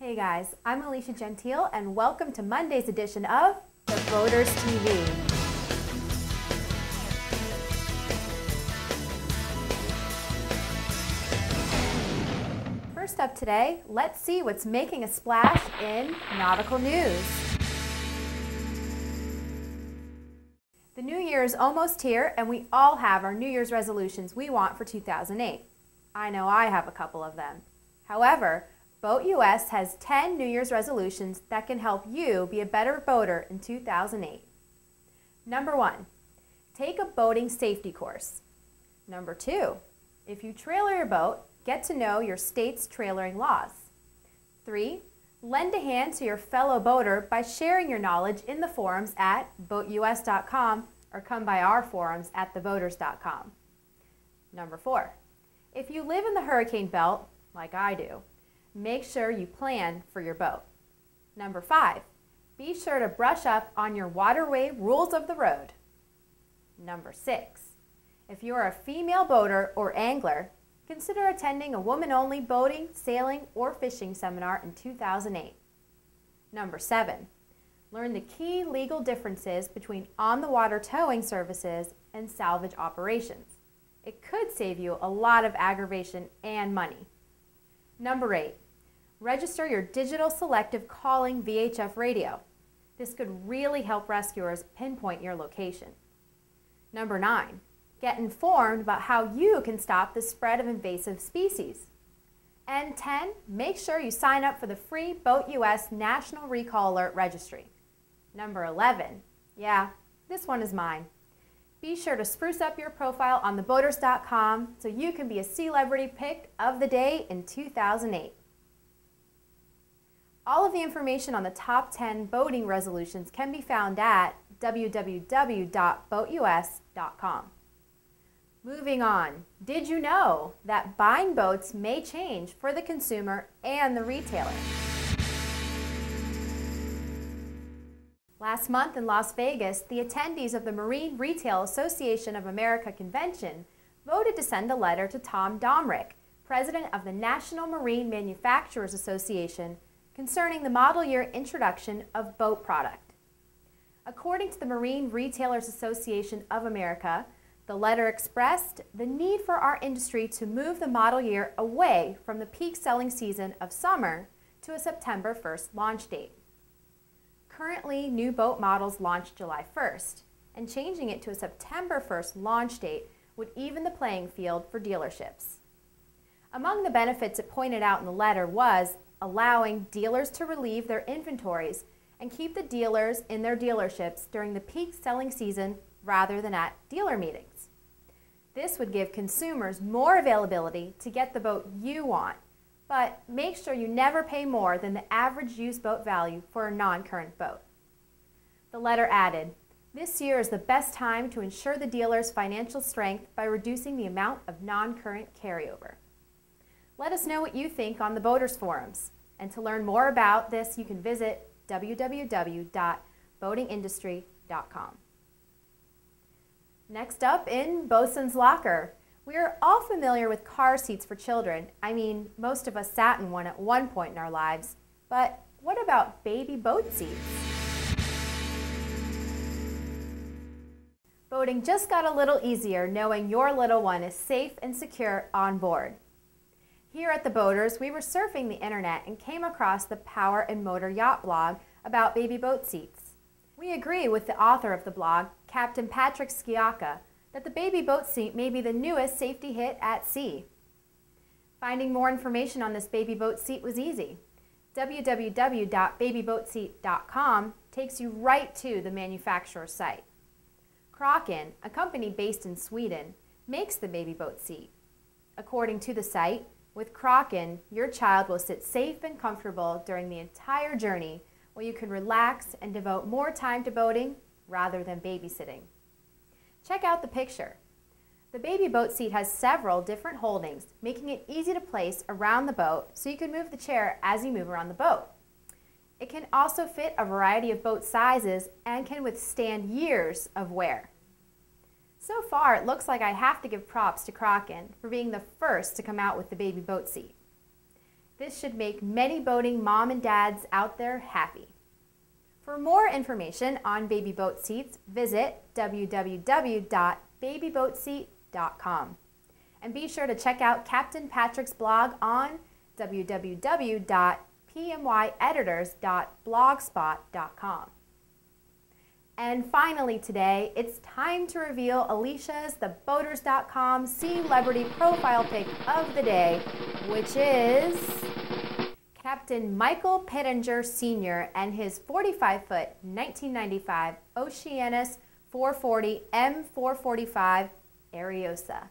Hey guys, I'm Alicia Gentile and welcome to Monday's edition of The Boaters TV. First up today, let's see what's making a splash in nautical news. The new year is almost here and we all have our New Year's resolutions we want for 2008. I know I have a couple of them. However, BoatUS has 10 New Year's resolutions that can help you be a better boater in 2008. Number 1, take a boating safety course. Number 2, if you trailer your boat, get to know your state's trailering laws. 3, lend a hand to your fellow boater by sharing your knowledge in the forums at BoatUS.com or come by our forums at TheBoaters.com. Number 4, if you live in the hurricane belt, like I do, make sure you plan for your boat. Number 5, be sure to brush up on your waterway rules of the road. Number 6, if you're a female boater or angler, consider attending a woman-only boating, sailing, or fishing seminar in 2008. Number 7, learn the key legal differences between on-the-water towing services and salvage operations. It could save you a lot of aggravation and money. Number 8, register your digital selective calling VHF radio. This could really help rescuers pinpoint your location. Number 9, get informed about how you can stop the spread of invasive species. And 10, make sure you sign up for the free BoatUS National Recall Alert Registry. Number 11, yeah, this one is mine. Be sure to spruce up your profile on TheBoaters.com so you can be a celebrity pick of the day in 2008. All of the information on the top 10 boating resolutions can be found at www.boatus.com. Moving on, did you know that buying boats may change for the consumer and the retailer? Last month in Las Vegas, the attendees of the Marine Retailers Association of America convention voted to send a letter to Thom Dammrich, president of the National Marine Manufacturers Association, concerning the model year introduction of boat product. According to the Marine Retailers Association of America, the letter expressed the need for our industry to move the model year away from the peak selling season of summer to a September 1st launch date. Currently, new boat models launch July 1st, and changing it to a September 1st launch date would even the playing field for dealerships. Among the benefits it pointed out in the letter was allowing dealers to relieve their inventories and keep the dealers in their dealerships during the peak selling season rather than at dealer meetings. This would give consumers more availability to get the boat you want, but make sure you never pay more than the average used boat value for a non-current boat. The letter added, "This year is the best time to ensure the dealer's financial strength by reducing the amount of non-current carryover." Let us know what you think on the Boaters forums, and to learn more about this you can visit www.boating-industry.com. Next up in Boatswain's Locker. We are all familiar with car seats for children. I mean, most of us sat in one at one point in our lives. But what about baby boat seats? Boating just got a little easier knowing your little one is safe and secure on board. Here at The Boaters, we were surfing the internet and came across the Power and Motor Yacht blog about baby boat seats. We agree with the author of the blog, Captain Patrick Sciacca, that the baby boat seat may be the newest safety hit at sea. Finding more information on this baby boat seat was easy. www.babyboatseat.com takes you right to the manufacturer's site. Kraken, a company based in Sweden, makes the baby boat seat. According to the site, with Kraken, your child will sit safe and comfortable during the entire journey, where you can relax and devote more time to boating rather than babysitting. Check out the picture. The baby boat seat has several different holdings, making it easy to place around the boat so you can move the chair as you move around the boat. It can also fit a variety of boat sizes and can withstand years of wear. So far, it looks like I have to give props to Kraken for being the first to come out with the baby boat seat. This should make many boating mom and dads out there happy. For more information on baby boat seats, visit www.babyboatseat.com. And be sure to check out Captain Patrick's blog on www.pmyeditors.blogspot.com. And finally today, it's time to reveal Alicia's TheBoaters.com celebrity profile pic of the day, which is Captain Michael Pittinger Sr. and his 45-foot 1995 Oceanis 440 M445 Ariosa.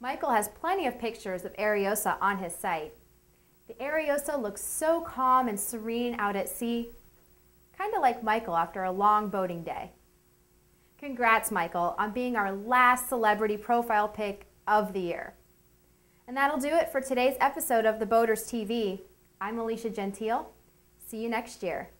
Michael has plenty of pictures of Ariosa on his site. The Ariosa looks so calm and serene out at sea, kind of like Michael after a long boating day. Congrats, Michael, on being our last celebrity profile pic of the year. And that'll do it for today's episode of The Boaters TV. I'm Alicia Gentile. See you next year.